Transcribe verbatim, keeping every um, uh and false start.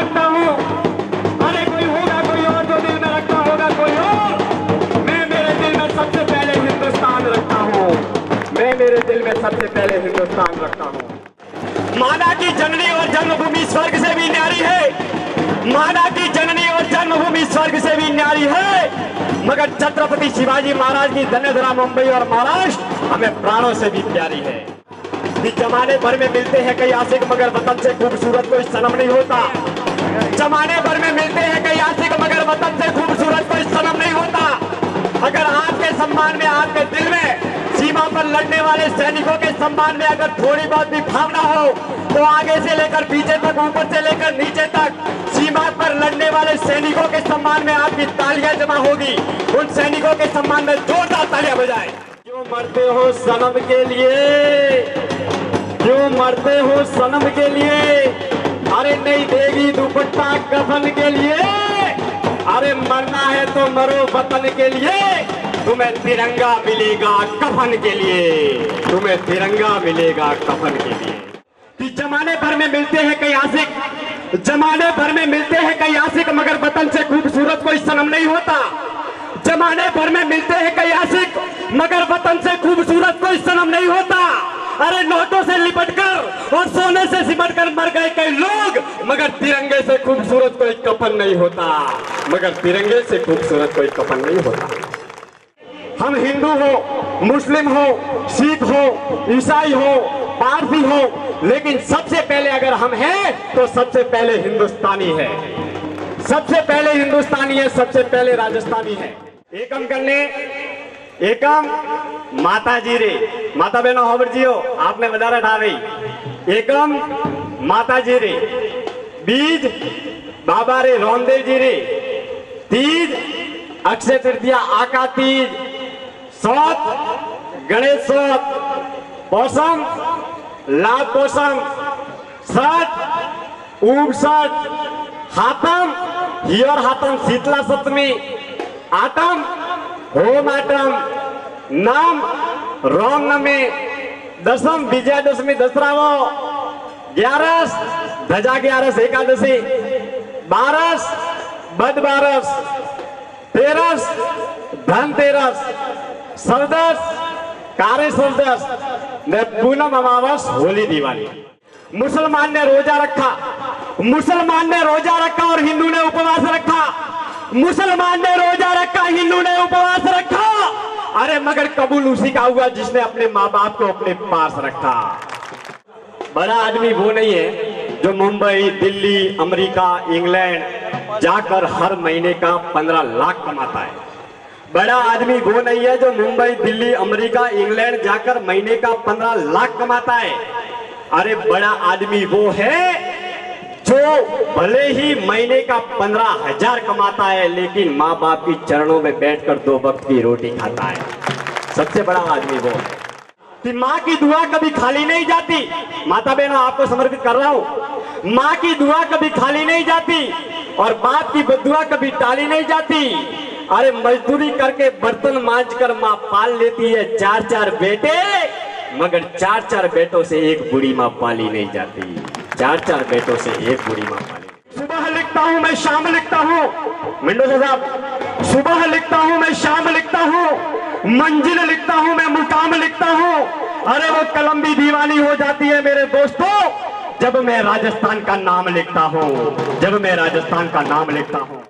रखता हूँ। अरे कोई होगा कोई और जो दिल में रखता होगा कोई और। मैं मेरे दिल में सबसे पहले हिंदुस्तान रखता हूँ। मैं मेरे दिल में सबसे पहले हिंदुस्तान रखता हूँ। माना की जननी और जन्मभूमि स्वर्ग से भी न्यारी है, माना की जननी और जन्मभूमि स्वर्ग से भी न्यारी है, मगर छत्रपति शिवाजी महाराज की धन्यधरा मुंबई और महाराष्ट्र हमें प्राणों से भी प्यारी है। इस जमाने भर में मिलते हैं कई आशिक, मगर वतन से खूबसूरत कोई सनम नहीं होता। जमाने भर में मिलते हैं कई आशिक, मगर वतन से खूबसूरत कोई सनम नहीं होता। अगर आपके सम्मान में, आपके दिल में सीमा पर लड़ने वाले सैनिकों के सम्मान में अगर थोड़ी बहुत भी भावना हो, तो आगे से लेकर पीछे तक, ऊपर से लेकर नीचे तक सीमा पर लड़ने वाले सैनिकों के सम्मान में आपकी तालियां जमा होगी। उन सैनिकों के सम्मान में जोरदार तालियां बजाएं। क्यों मरते हो सनम के लिए, क्यों मरते हो सनम के लिए, अरे नहीं देगी दुपट्टा कफन के लिए। अरे मरना है तो मरो वतन के लिए, तुम्हें तिरंगा मिलेगा कफन के लिए, तुम्हें तिरंगा मिलेगा कफन के लिए। जमाने भर में मिलते हैं कई आशिक, जमाने भर में मिलते हैं कई आशिक, मगर वतन से खूबसूरत कोई सनम नहीं होता। जमाने भर में मिलते हैं कई आशिक, मगर वतन से खूबसूरत कोई सनम नहीं होता। अरे नोटों से लिपटकर और सोने से सिमटकर मर गए कई लोग, मगर तिरंगे से खूबसूरत कोई कफन नहीं होता, मगर तिरंगे से खूबसूरत कोई कफन नहीं होता। हम हिंदू हो, मुस्लिम हो, सिख हो, ईसाई हो, पारसी हो, लेकिन सबसे पहले अगर हम हैं तो सबसे पहले हिंदुस्तानी है, सबसे पहले हिंदुस्तानी है, सबसे पहले राजस्थानी है। एकम करने एकम माता जी रे, माता बहनों होवर जी हो, आपने वजारत आ रही। एकम माता जी रे, बीज बाबा रे रामदेव जी रे, तीज अक्षय तृतीया आका तीज, सौत गणेश सौत, पोषम लाभ पोषम, सठ ऊब सठ, हाथम हियर हाथम शीतला सप्तमी, आटम होम आटम, नाम रोम नमी, दसम विजया दशमी दसरावो, ग्यारस ध्वजा ग्यारस एकादशी, बारस बद बारस, तेरस धन तेरस, सरदस कारे सरदस, ने पूनम अमावस होली दिवाली। मुसलमान ने रोजा रखा, मुसलमान ने रोजा रखा और हिंदू ने उपवास रखा। मुसलमान ने रोजा रखा, हिंदू ने उपवास रखा, अरे मगर कबूल उसी का हुआ जिसने अपने माँ बाप को अपने पास रखा। बड़ा आदमी वो नहीं है जो मुंबई, दिल्ली, अमेरिका, इंग्लैंड जाकर हर महीने का पंद्रह लाख कमाता है। बड़ा आदमी वो नहीं है जो मुंबई, दिल्ली, अमेरिका, इंग्लैंड जाकर महीने का पंद्रह लाख कमाता है। अरे बड़ा आदमी वो है जो भले ही महीने का पंद्रह हजार कमाता है, लेकिन माँ बाप की चरणों में बैठकर दो वक्त की रोटी खाता है। सबसे बड़ा आदमी वो है कि माँ की दुआ कभी खाली नहीं जाती। माता बहनों आपको समर्पित कर रहा हूँ। माँ की दुआ कभी खाली नहीं जाती और बाप की बद्दुआ कभी टाली नहीं जाती। अरे मजदूरी करके बर्तन मांजकर माँ पाल लेती है चार चार बेटे, मगर चार चार बेटों से एक बूढ़ी माँ पाली नहीं जाती। चार चार बेटों से एक बूढ़ी माँ पाली। सुबह लिखता हूँ मैं, शाम लिखता हूँ, विंडो साहब, सुबह लिखता हूँ मैं, शाम लिखता हूँ, मंजिल लिखता हूँ मैं, मुकाम लिखता हूँ। अरे वो कलम भी दीवानी हो जाती है मेरे दोस्तों जब मैं राजस्थान का नाम लिखता हूँ, जब मैं राजस्थान का नाम लिखता हूँ।